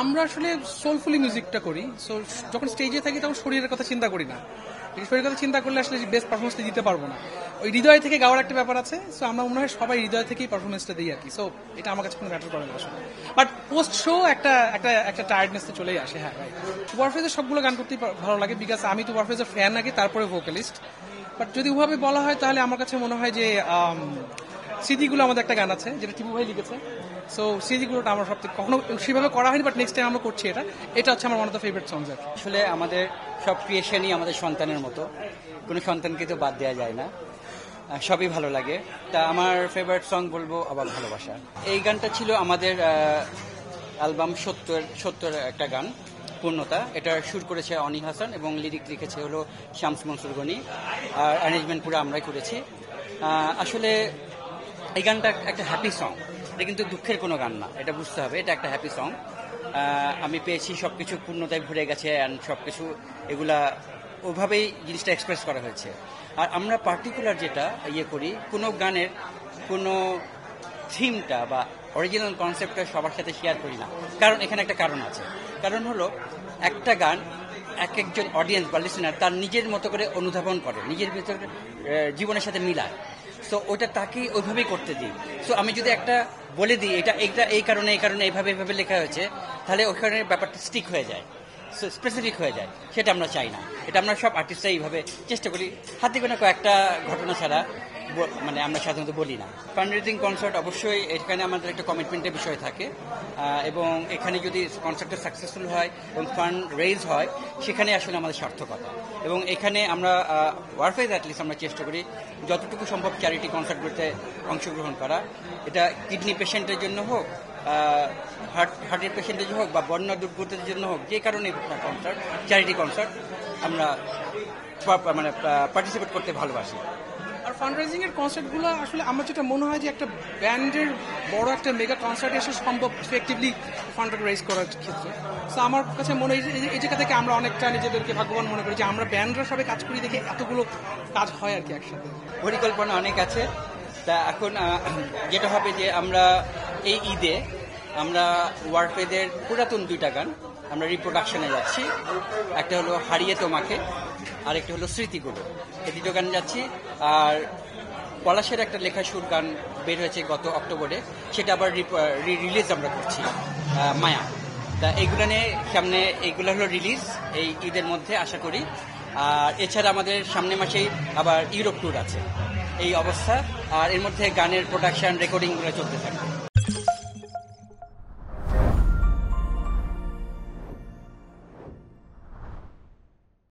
আমরা আসলে সোলফুলি মিউজিকটা করি, সো যখন স্টেজে থাকি তখন শরীরের কথা চিন্তা করি না, শরীরের কথা চিন্তা করলে আসলে বেস্ট পারফরমেন্সটা দিতে পারবো না, ওই হৃদয় থেকে গাওয়ার একটা ব্যাপার আছে। সো আমরা মনে হয় সবাই হৃদয় থেকেই পারফরমেন্সটা দিই আর কি, সো এটা আমার কাছে কোনো ম্যাটার করে না আসলে, বাট পোস্ট শো একটা একটা একটা টায়ার্ডনেস তো চলেই আসে। হ্যাঁ ভাই, ওয়ারফেজের সবগুলো গান করতেই ভালো লাগে, বিকজ আমি তো ওয়ারফেজের ফ্যান আগে তারপরে ভোকালিস্ট, বাট যদি ওভাবে বলা হয় তাহলে আমার কাছে মনে হয় যে স্মৃতিগুলো আমাদের একটা গান আছে যেটা টিপু ভাই লিখেছে, সো স্মৃতিগুলোটা আমার সবথেকে কখনো সেভাবে করা হয়নি, বাট নেক্সট টাইম আমরা করছি এটা, এটা হচ্ছে আমার one of the favourite songs. আসলে আমাদের সব ক্রিয়েশনই আমাদের সন্তানের মতো, কোনো সন্তানকে তো বাদ দেওয়া যায় না, সবই ভালো লাগে। তা আমার ফেভারিট সং বলবো আবার ভালোবাসা। এই গানটা ছিল আমাদের অ্যালবাম ৭০ একটা গান পূর্ণতা, এটা শুট করেছে অনি হাসান এবং লিরিক লিখেছে হলো শামস মনসুর গনি, আর অ্যারেঞ্জমেন্ট পুরো আমরাই করেছি। আসলে এই গানটা একটা হ্যাপি সং, এটা কিন্তু দুঃখের কোনো গান না, এটা বুঝতে হবে, এটা একটা হ্যাপি সং। আমি পেয়েছি সবকিছু পূর্ণতায় ভরে গেছে, অ্যান্ড সবকিছু এগুলা ওভাবেই জিনিসটা এক্সপ্রেস করা হয়েছে। আর আমরা পার্টিকুলার যেটা ইয়ে করি, কোনো গানের কোনো থিমটা বা অরিজিনাল কনসেপ্টটা সবার সাথে শেয়ার করি না, কারণ এখানে একটা কারণ আছে। কারণ হলো একটা গান এক একজন অডিয়েন্স বা লিসেনার তার নিজের মতো করে অনুধাবন করে, নিজের ভিতরে জীবনের সাথে মিলায়, সো ওটা তাকে ওইভাবেই করতে দিই। সো আমি যদি একটা বলে দিই এটা এইটা এই কারণে এইভাবে লেখা হয়েছে, তাহলে ওইখানে ব্যাপারটা স্টিক হয়ে যায়, স্পেসিফিক হয়ে যায়, সেটা আমরা চাই না। এটা আমরা সব আর্টিস্টরাই এইভাবে চেষ্টা করি, হাতে কোনো কয়েকটা ঘটনা ছাড়া মানে আমরা সাধারণত বলি না। ফান্ডরেজিং কনসার্ট অবশ্যই এখানে আমাদের একটা কমিটমেন্টের বিষয় থাকে, এবং এখানে যদি কনসার্টটা সাকসেসফুল হয় এবং ফান্ড রেইজ হয়, সেখানে আসলে আমাদের সার্থকতা। এবং এখানে আমরা ওয়ারফেজ অ্যাটলিস্ট আমরা চেষ্টা করি যতটুকু সম্ভব চ্যারিটি কনসার্টগুলোতে অংশগ্রহণ করা, এটা কিডনি পেশেন্টের জন্য হোক, হার্টের পেশেন্টের জন্য হোক, বা বন্যা দুর্গতের জন্য হোক, যে কারণে কনসার্ট, চ্যারিটি কনসার্ট আমরা মানে পার্টিসিপেট করতে ভালোবাসি। আর ফান্ডরেজিং এর কনসার্টগুলো আসলে আমার যেটা মনে হয় যে একটা ব্যান্ডের বড় একটা মেগা কনসার্ট এসে সম্ভব এফেক্টিভলি ফান্ড রেইজ করার ক্ষেত্রে। সো আমার কাছে মনে হয় এই জায়গা থেকে আমরা অনেকটা নিজেদেরকে ভাগ্যবান মনে করি যে আমরা ব্যান্ডরা সবাই কাজ করি দেখে এতগুলো কাজ হয় আর কি একসাথে। পরিকল্পনা অনেক আছে, তা এখন যেটা হবে যে আমরা এই ঈদে আমরা ওয়ারফেজের পুরাতন দুইটা গান আমরা রিপ্রোডাকশনে যাচ্ছি, একটা হলো হারিয়ে তোমাকে, আর একটা হলো স্মৃতিগুলো, এই দুটো গান যাচ্ছি। আর পলাশের একটা লেখা সুর গান বের হয়েছে গত অক্টোবরে, সেটা আবার রিলিজ আমরা করছি মায়া। তা এইগুলো নিয়ে সামনে, এইগুলো হলো রিলিজ এই ঈদের মধ্যে আশা করি। আর এছাড়া আমাদের সামনে মাসেই আবার ইউরোপ ট্যুর আছে, এই অবস্থা। আর এর মধ্যে গানের প্রোডাকশন, রেকর্ডিংগুলো চলতে থাকবে।